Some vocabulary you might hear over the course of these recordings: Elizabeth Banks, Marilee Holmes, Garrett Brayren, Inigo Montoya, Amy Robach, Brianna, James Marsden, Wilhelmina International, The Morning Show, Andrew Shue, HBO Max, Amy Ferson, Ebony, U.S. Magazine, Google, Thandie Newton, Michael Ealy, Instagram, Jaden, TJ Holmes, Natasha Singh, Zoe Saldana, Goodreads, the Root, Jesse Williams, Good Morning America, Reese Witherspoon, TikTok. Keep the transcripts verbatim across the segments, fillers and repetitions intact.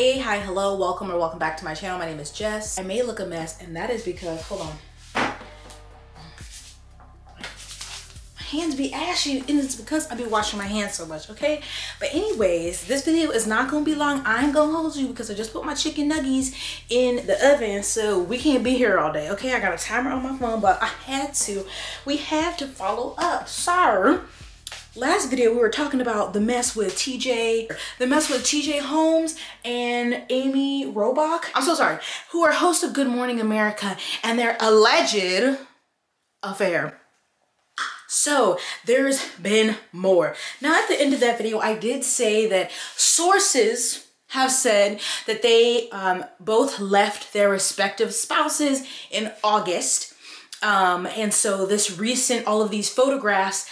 Hey, hi, hello, welcome or welcome back to my channel. My name is Jess. I may look a mess, and that is because, hold on. My hands be ashy, and it's because I be washing my hands so much, okay? But anyways, this video is not gonna be long. I'm gonna hold you because I just put my chicken nuggies in the oven, so we can't be here all day, okay? I got a timer on my phone, but I had to. We have to follow up, sorry. Last video we were talking about the mess with T J, the mess with T J Holmes and Amy Robach, I'm so sorry, who are hosts of Good Morning America, and their alleged affair. So there's been more. Now at the end of that video, I did say that sources have said that they um, both left their respective spouses in August. Um, and so this recent, all of these photographs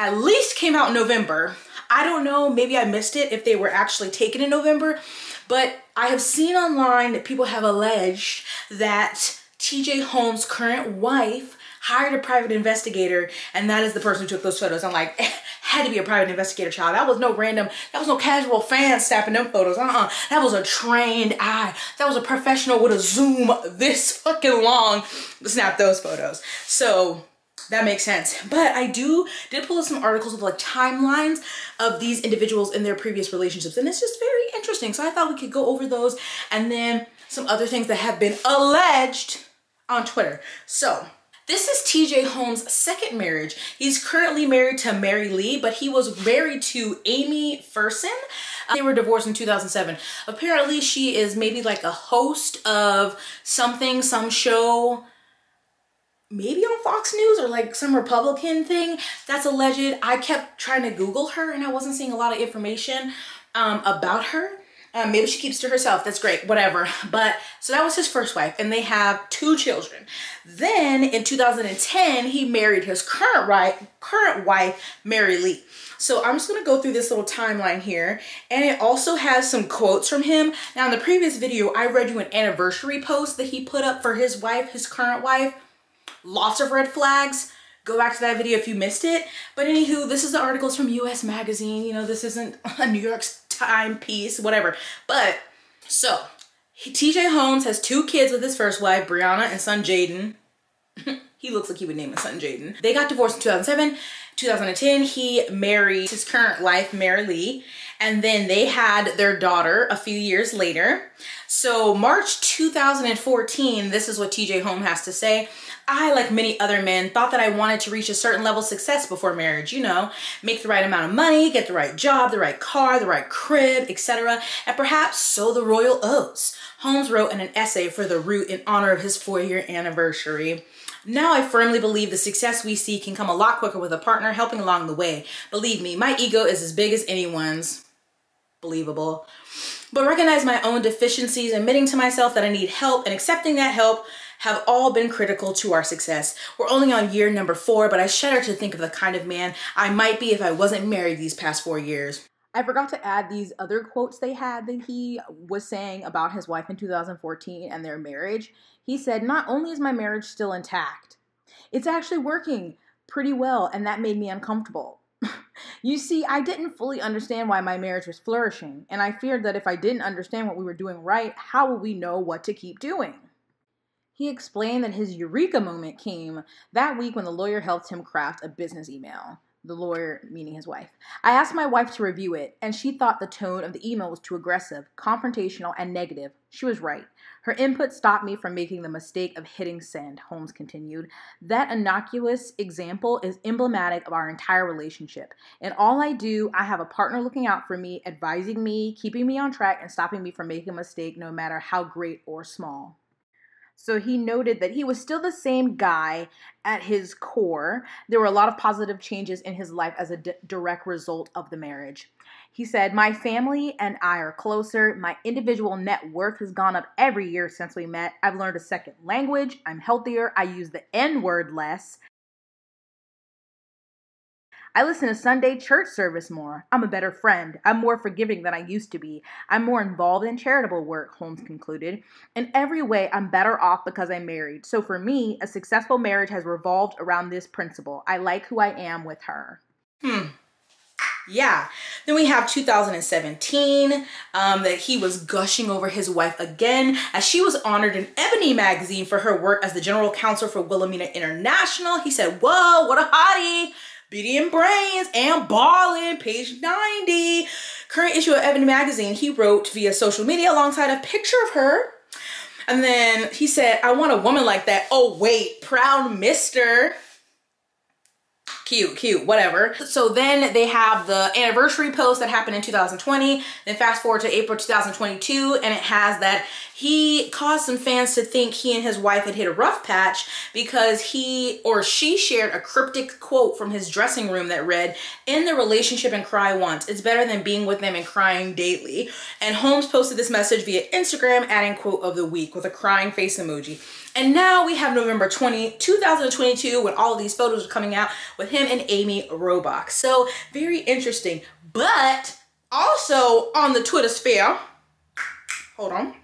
at least came out in November. I don't know, maybe I missed it if they were actually taken in November, but I have seen online that people have alleged that T J Holmes' current wife hired a private investigator, and that is the person who took those photos. I'm like, had to be a private investigator, child. That was no random, that was no casual fan snapping them photos, uh-uh. That was a trained eye. That was a professional with a zoom this fucking long to snap those photos. So, that makes sense. But I do did pull up some articles with like timelines of these individuals in their previous relationships, and it's just very interesting. So I thought we could go over those and then some other things that have been alleged on Twitter. So this is T J Holmes' second marriage. He's currently married to Marilee, but he was married to Amy Ferson. Uh, they were divorced in two thousand seven. Apparently she is maybe like a host of something, some show, maybe on Fox News or like some Republican thing that's alleged. I kept trying to Google her and I wasn't seeing a lot of information um, about her. Uh, maybe she keeps to herself, that's great, whatever. But so that was his first wife, and they have two children. Then in two thousand ten, he married his current wife, current wife, Marilee. So I'm just gonna go through this little timeline here, and it also has some quotes from him. Now in the previous video, I read you an anniversary post that he put up for his wife, his current wife. Lots of red flags. Go back to that video if you missed it. But anywho, this is the articles from U S Magazine. You know, this isn't a New York Times piece, whatever. But so he, T J Holmes has two kids with his first wife, Brianna, and son Jaden. He looks like he would name his son Jaden. They got divorced in two thousand seven. two thousand ten, he married his current wife, Marilee, and then they had their daughter a few years later. So March two thousand fourteen, this is what T J Holmes has to say. I, like many other men, thought that I wanted to reach a certain level of success before marriage, you know, make the right amount of money, get the right job, the right car, the right crib, et cetera, and perhaps sow the royal oats. Holmes wrote in an essay for The Root in honor of his four-year anniversary. Now I firmly believe the success we see can come a lot quicker with a partner helping along the way. Believe me, my ego is as big as anyone's. Believable. But recognize my own deficiencies, admitting to myself that I need help and accepting that help have all been critical to our success. We're only on year number four, but I shudder to think of the kind of man I might be if I wasn't married these past four years. I forgot to add these other quotes they had that he was saying about his wife in two thousand fourteen and their marriage. He said, not only is my marriage still intact, it's actually working pretty well, and that made me uncomfortable. You see, I didn't fully understand why my marriage was flourishing, and I feared that if I didn't understand what we were doing right, how would we know what to keep doing? He explained that his eureka moment came that week when the lawyer helped him craft a business email. The lawyer, meaning his wife. I asked my wife to review it, and she thought the tone of the email was too aggressive, confrontational, and negative. She was right. Her input stopped me from making the mistake of hitting send, Holmes continued. That innocuous example is emblematic of our entire relationship. In all I do, I have a partner looking out for me, advising me, keeping me on track, and stopping me from making a mistake, no matter how great or small. So he noted that he was still the same guy at his core. There were a lot of positive changes in his life as a direct result of the marriage. He said, my family and I are closer. My individual net worth has gone up every year since we met. I've learned a second language. I'm healthier. I use the N-word less. I listen to Sunday church service more. I'm a better friend. I'm more forgiving than I used to be. I'm more involved in charitable work, Holmes concluded. In every way, I'm better off because I'm married. So for me, a successful marriage has revolved around this principle. I like who I am with her. Hmm. Yeah, Then we have two thousand seventeen, um, that he was gushing over his wife again, as she was honored in Ebony magazine for her work as the general counsel for Wilhelmina International. He said, whoa, what a hottie. Beauty and brains and ballin', page ninety. Current issue of Ebony magazine, he wrote via social media alongside a picture of her. And then he said, I want a woman like that. Oh wait, proud mister. Cute, cute, whatever. So then they have the anniversary post that happened in two thousand twenty. Then fast forward to April two thousand twenty-two, and it has that he caused some fans to think he and his wife had hit a rough patch because he or she shared a cryptic quote from his dressing room that read, "In the relationship and cry once. It's better than being with them and crying daily." And Holmes posted this message via Instagram, adding quote of the week with a crying face emoji. And now we have November twentieth, two thousand twenty-two, when all of these photos are coming out with him and Amy Robach. So very interesting. But also on the Twitter sphere, hold on.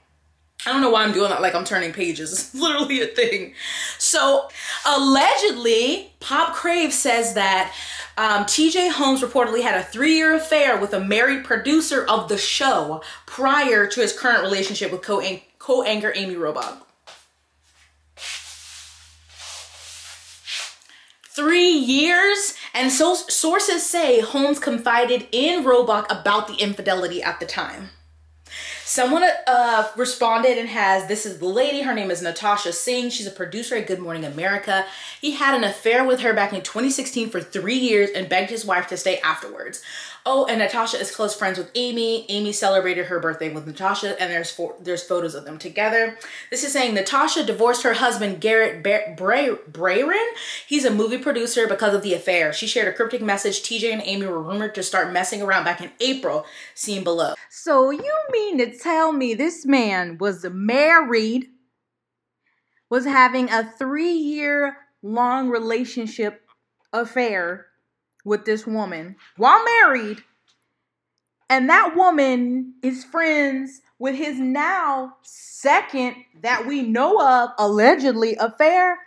I don't know why I'm doing that like I'm turning pages. It's literally a thing. So allegedly, Pop Crave says that um, T J Holmes reportedly had a three-year affair with a married producer of the show prior to his current relationship with co-anchor Amy Robach. Three years, and so sources say Holmes confided in Robach about the infidelity at the time. Someone uh, responded and has, this is the lady, her name is Natasha Singh. She's a producer at Good Morning America. He had an affair with her back in twenty sixteen for three years and begged his wife to stay afterwards. Oh, and Natasha is close friends with Amy. Amy celebrated her birthday with Natasha, and there's four, there's photos of them together. This is saying Natasha divorced her husband, Garrett Brayren. He's a movie producer because of the affair. She shared a cryptic message. T J and Amy were rumored to start messing around back in April, seen below. So you mean to tell me this man was married, was having a three-year long relationship affair with this woman while married, and that woman is friends with his now second, that we know of, allegedly affair?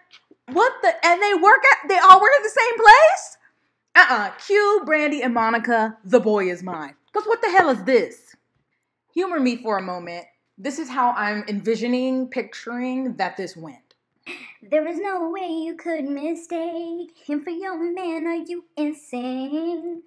What the, and they work at, they all work at the same place? Uh-uh. Q, Brandy, and Monica, the boy is mine. Because what the hell is this? Humor me for a moment. This is how I'm envisioning, picturing that this went. There is no way you could mistake him for your man. Are you insane?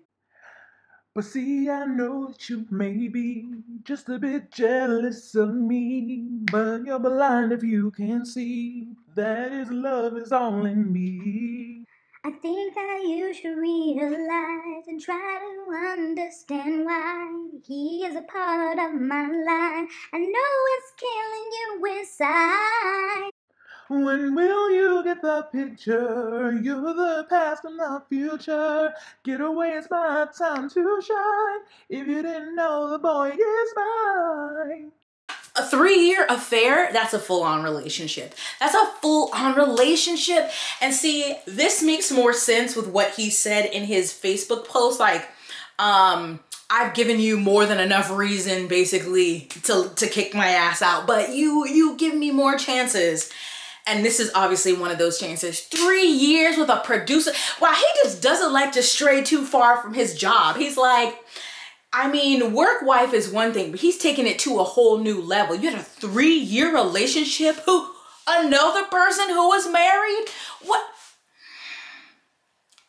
But see, I know that you may be just a bit jealous of me, but you're blind if you can't see that his love is all in me. I think that you should realize and try to understand why he is a part of my life. I know it's killing you inside. When will you get the picture? You're the past and the future. Get away, it's my time to shine. If you didn't know, the boy is mine. A three-year affair, that's a full-on relationship. That's a full-on relationship. And see, this makes more sense with what he said in his Facebook post, like, um, I've given you more than enough reason, basically, to, to kick my ass out, but you, you give me more chances. And this is obviously one of those chances. Three years with a producer. Wow, he just doesn't like to stray too far from his job. He's like, I mean, work wife is one thing, but he's taking it to a whole new level. You had a three-year relationship? Who? Another person who was married? What?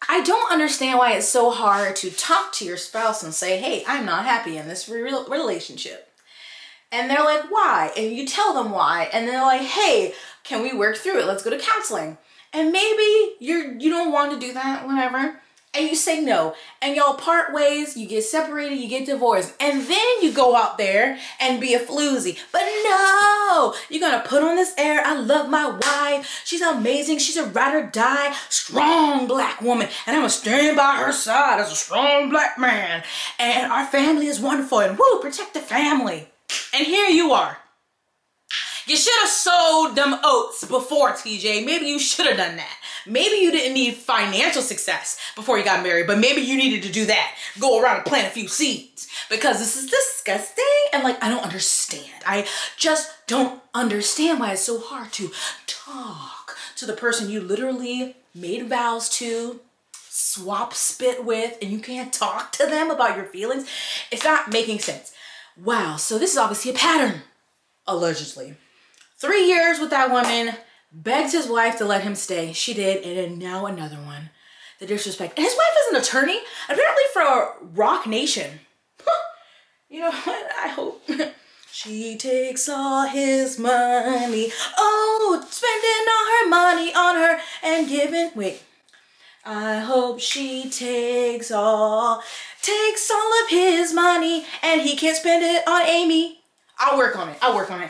I don't understand why it's so hard to talk to your spouse and say, hey, I'm not happy in this re relationship. And they're like, why? And you tell them why. And they're like, hey, can we work through it? Let's go to counseling. And maybe you're, you don't want to do that, whatever. And you say no, and y'all part ways, you get separated, you get divorced, and then you go out there and be a floozy. But no, you're gonna put on this air, I love my wife, she's amazing, she's a ride or die, strong black woman, and I'm gonna stand by her side as a strong black man, and our family is wonderful, and woo, protect the family. And here you are. You should have sowed them oats before, T J. Maybe you should have done that. Maybe you didn't need financial success before you got married, but maybe you needed to do that. Go around and plant a few seeds, because this is disgusting. And like, I don't understand. I just don't understand why it's so hard to talk to the person you literally made vows to, swap spit with, and you can't talk to them about your feelings. It's not making sense. Wow, so this is obviously a pattern, allegedly. Three years with that woman, begged his wife to let him stay. She did, and then now another one. The disrespect. And his wife is an attorney, apparently for Roc Nation. You know what, I hope. She takes all his money. Oh, spending all her money on her and giving, wait. I hope she takes all, takes all of his money and he can't spend it on Amy. I'll work on it, I'll work on it.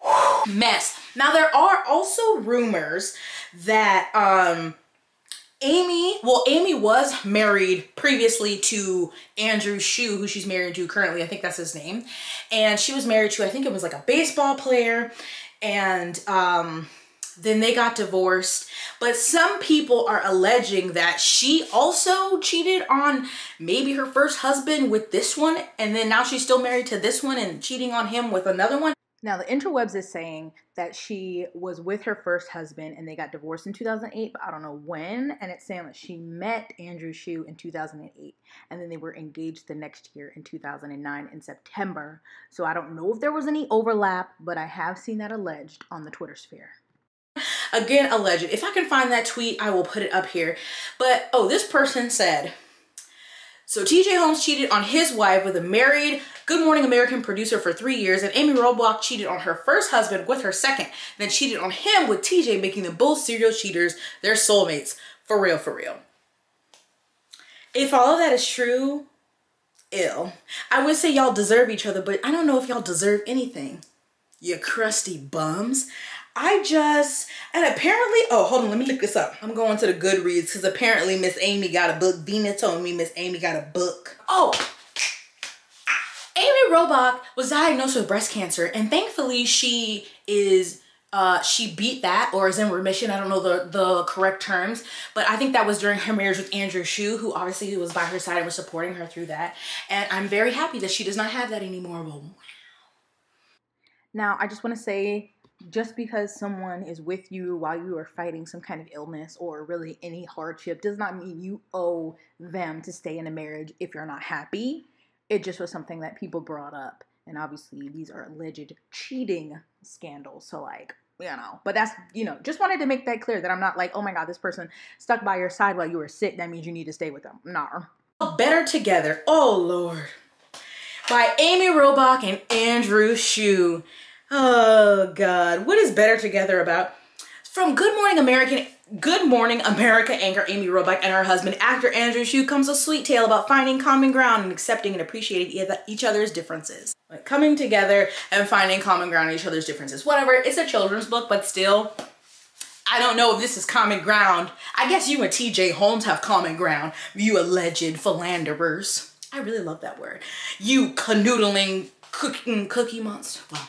Whew, mess. Now there are also rumors that um, Amy, well, Amy was married previously to Andrew Shue, who she's married to currently, I think that's his name. And she was married to, I think it was like a baseball player. And um, then they got divorced. But some people are alleging that she also cheated on maybe her first husband with this one. And then now she's still married to this one and cheating on him with another one. Now, the interwebs is saying that she was with her first husband and they got divorced in two thousand eight, but I don't know when, and it's saying that she met Andrew Shue in two thousand eight, and then they were engaged the next year in two thousand nine in September. So I don't know if there was any overlap, but I have seen that alleged on the Twitter sphere. Again, alleged. If I can find that tweet, I will put it up here. But, oh, this person said, so T J Holmes cheated on his wife with a married Good Morning American producer for three years, and Amy Robach cheated on her first husband with her second, and then cheated on him with T J, making them both serial cheaters, their soulmates. For real, for real. If all of that is true, ew. I would say y'all deserve each other, but I don't know if y'all deserve anything. You crusty bums. I just, and apparently, oh, hold on, let me look this up. I'm going to the Goodreads because apparently Miss Amy got a book. Dina told me Miss Amy got a book. Oh, Amy Robach was diagnosed with breast cancer, and thankfully she is, uh, she beat that or is in remission. I don't know the, the correct terms, but I think that was during her marriage with Andrew Shue, who obviously was by her side and was supporting her through that. And I'm very happy that she does not have that anymore. But wow. Now, I just want to say, just because someone is with you while you are fighting some kind of illness or really any hardship does not mean you owe them to stay in a marriage if you're not happy. It just was something that people brought up. And obviously these are alleged cheating scandals. So like, you know, but that's, you know, just wanted to make that clear that I'm not like, oh my God, this person stuck by your side while you were sick. That means you need to stay with them. Nah. Better Together. Oh Lord. By Amy Robach and Andrew Shue. Oh God, what is Better Together about? From Good Morning American, Good Morning America anchor Amy Robach and her husband, actor Andrew Shue, comes a sweet tale about finding common ground and accepting and appreciating each other's differences. Like coming together and finding common ground in each other's differences. Whatever, it's a children's book, but still, I don't know if this is common ground. I guess you and T J Holmes have common ground, you alleged philanderers. I really love that word. You canoodling cooking cookie monster. Wow.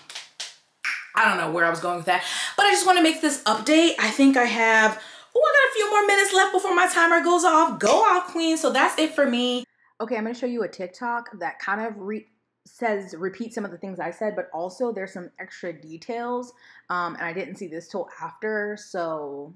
I don't know where I was going with that, but I just want to make this update. I think I have, oh, I got a few more minutes left before my timer goes off. Go out, queen. So that's it for me. Okay, I'm going to show you a TikTok that kind of re says, repeat some of the things I said, but also there's some extra details. Um, and I didn't see this till after, so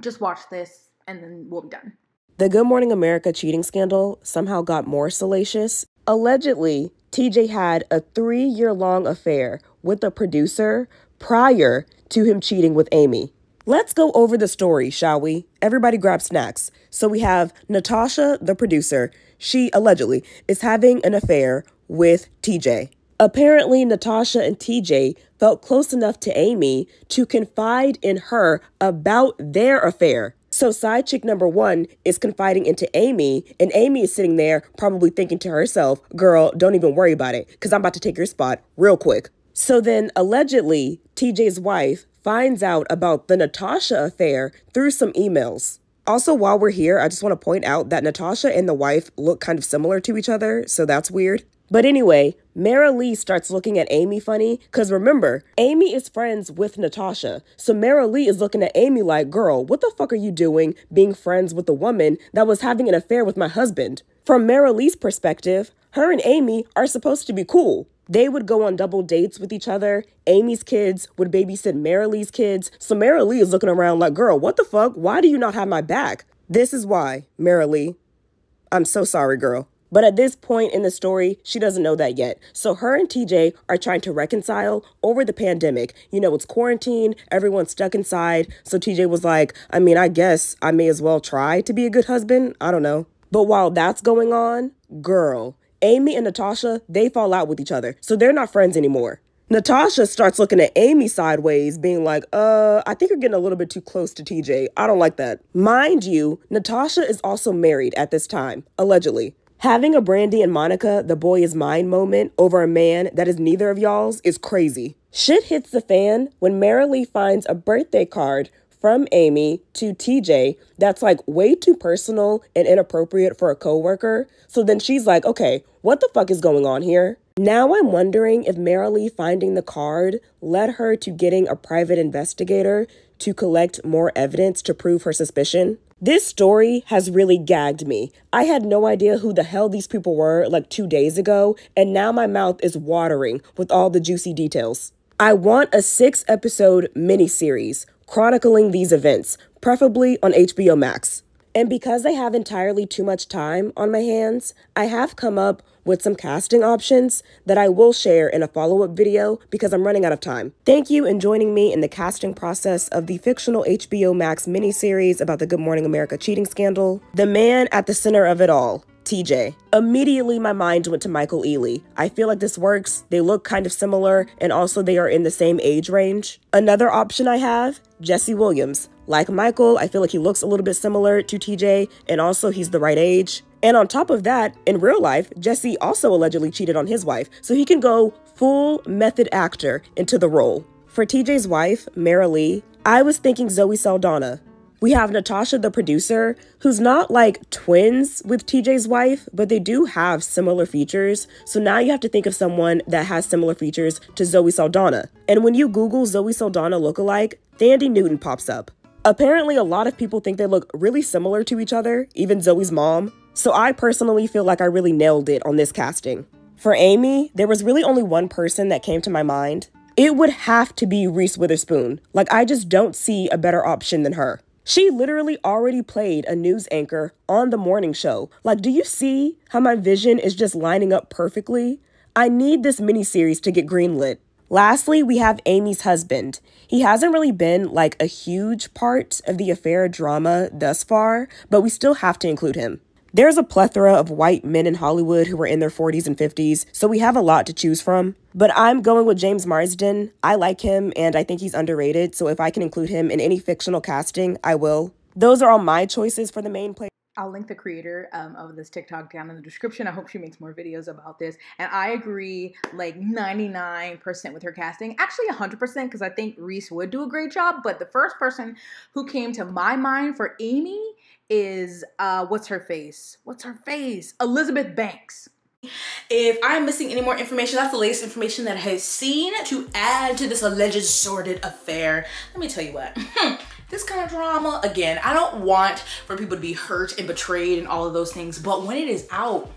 just watch this and then we'll be done. The Good Morning America cheating scandal somehow got more salacious. Allegedly, T J had a three-year-long affair with a producer prior to him cheating with Amy. Let's go over the story, shall we? Everybody grab snacks. So we have Natasha, the producer. She allegedly is having an affair with T J. Apparently, Natasha and T J felt close enough to Amy to confide in her about their affair. So side chick number one is confiding into Amy, and Amy is sitting there probably thinking to herself, girl, don't even worry about it because I'm about to take your spot real quick. So then allegedly T J's wife finds out about the Natasha affair through some emails. Also, while we're here, I just want to point out that Natasha and the wife look kind of similar to each other, so that's weird. But anyway, Marilee starts looking at Amy funny because remember, Amy is friends with Natasha. So Marilee is looking at Amy like, girl, what the fuck are you doing being friends with a woman that was having an affair with my husband? From Marilee's perspective, her and Amy are supposed to be cool. They would go on double dates with each other. Amy's kids would babysit Marilee's kids. So Marilee is looking around like, girl, what the fuck? Why do you not have my back? This is why, Marilee, I'm so sorry, girl. But at this point in the story, she doesn't know that yet. So her and T J are trying to reconcile over the pandemic. You know, it's quarantine. Everyone's stuck inside. So T J was like, I mean, I guess I may as well try to be a good husband. I don't know. But while that's going on, girl, Amy and Natasha, they fall out with each other. So they're not friends anymore. Natasha starts looking at Amy sideways, being like, uh, I think you're getting a little bit too close to T J. I don't like that. Mind you, Natasha is also married at this time, allegedly. Having a Brandy and Monica, the boy is mine moment over a man that is neither of y'all's is crazy. Shit hits the fan when Marilee finds a birthday card from Amy to T J that's like way too personal and inappropriate for a coworker. So then she's like, okay, what the fuck is going on here? Now I'm wondering if Marilee finding the card led her to getting a private investigator to collect more evidence to prove her suspicion. This story has really gagged me. I had no idea who the hell these people were like two days ago, and now my mouth is watering with all the juicy details. I want a six-episode miniseries chronicling these events, preferably on H B O Max. And because I have entirely too much time on my hands, I have come up with some casting options that I will share in a follow-up video because I'm running out of time. Thank you in joining me in the casting process of the fictional H B O Max miniseries about the Good Morning America cheating scandal. The man at the center of it all, T J. Immediately, my mind went to Michael Ealy. I feel like this works. They look kind of similar, and also they are in the same age range. Another option I have, Jesse Williams. Like Michael, I feel like he looks a little bit similar to T J, and also he's the right age. And on top of that, in real life, Jesse also allegedly cheated on his wife, so he can go full method actor into the role. For T J's wife, Marilee, I was thinking Zoe Saldana. We have Natasha, the producer, who's not like twins with T J's wife, but they do have similar features. So now you have to think of someone that has similar features to Zoe Saldana. And when you Google Zoe Saldana lookalike, Thandie Newton pops up. Apparently, a lot of people think they look really similar to each other, even Zoe's mom. So I personally feel like I really nailed it on this casting. For Amy, there was really only one person that came to my mind. It would have to be Reese Witherspoon. Like, I just don't see a better option than her. She literally already played a news anchor on The Morning Show. Like, do you see how my vision is just lining up perfectly? I need this miniseries to get greenlit. Lastly, we have Amy's husband. He hasn't really been like a huge part of the affair drama thus far, but we still have to include him. There's a plethora of white men in Hollywood who are in their forties and fifties, so we have a lot to choose from. But I'm going with James Marsden. I like him, and I think he's underrated, so if I can include him in any fictional casting, I will. Those are all my choices for the main player. I'll link the creator um, of this TikTok down in the description. I hope she makes more videos about this. And I agree like ninety-nine percent with her casting. Actually one hundred percent, because I think Reese would do a great job. But the first person who came to my mind for Amy is, uh, what's her face? What's her face? Elizabeth Banks. If I'm missing any more information, that's the latest information that I have seen to add to this alleged sordid affair. Let me tell you what. This kind of drama, again, I don't want for people to be hurt and betrayed and all of those things, but when it is out,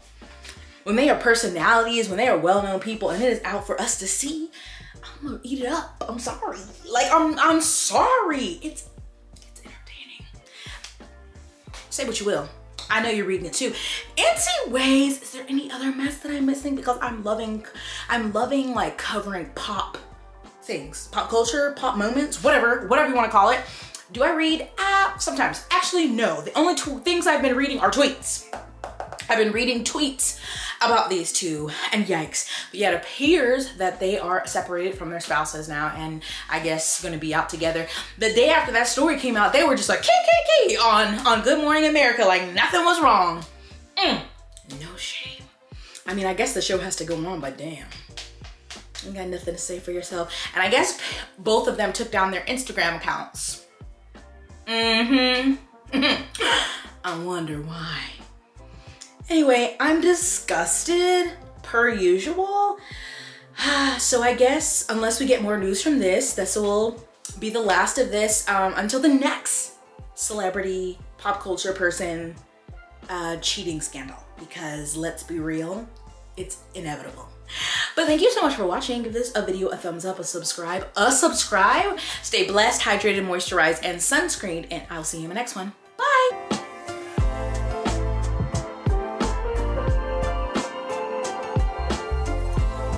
when they are personalities, when they are well-known people, and it is out for us to see, I'm gonna eat it up. I'm sorry. Like, I'm, I'm sorry. It's, it's entertaining. Say what you will. I know you're reading it too. Anyways, is there any other mess that I'm missing? Because I'm loving, I'm loving like covering pop things, pop culture, pop moments, whatever, whatever you want to call it. Do I read? Ah, uh, sometimes. Actually, no. The only two things I've been reading are tweets. I've been reading tweets about these two, and yikes. But yeah, it appears that they are separated from their spouses now, and I guess gonna be out together. The day after that story came out, they were just like, key, key, key, on, on Good Morning America, like nothing was wrong. Mm, no shame. I mean, I guess the show has to go on, but damn. You got nothing to say for yourself. And I guess both of them took down their Instagram accounts. Mm-hmm. Mm-hmm. I wonder why. Anyway, I'm disgusted per usual. So I guess unless we get more news from this, this will be the last of this um, until the next celebrity pop culture person uh, cheating scandal, because let's be real, it's inevitable. But thank you so much for watching. Give this a video a thumbs up, a subscribe, a subscribe. Stay blessed, hydrated, moisturized, and sunscreened, and I'll see you in the next one.